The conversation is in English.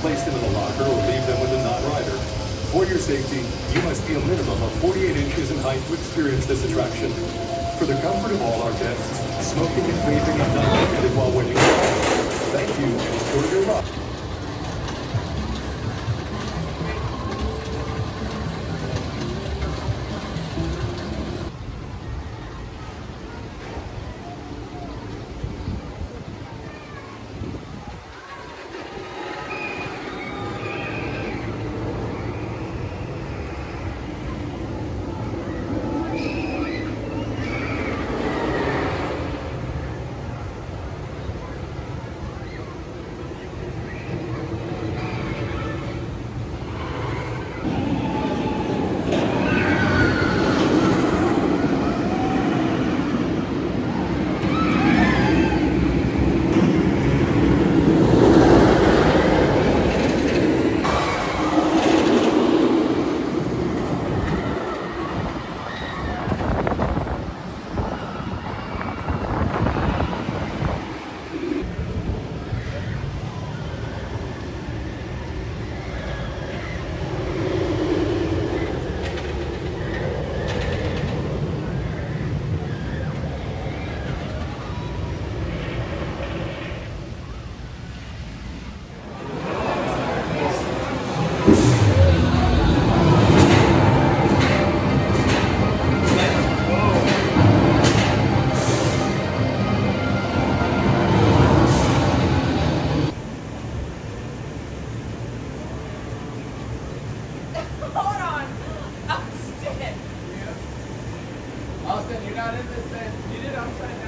place them in the locker or leave them with a non-rider. For your safety, you must be a minimum of 48 inches in height to experience this attraction. For the comfort of all our guests, smoking and vaping is not permitted while waiting. Thank you and enjoy your ride. Austin, you're not in this thing. You did upside down.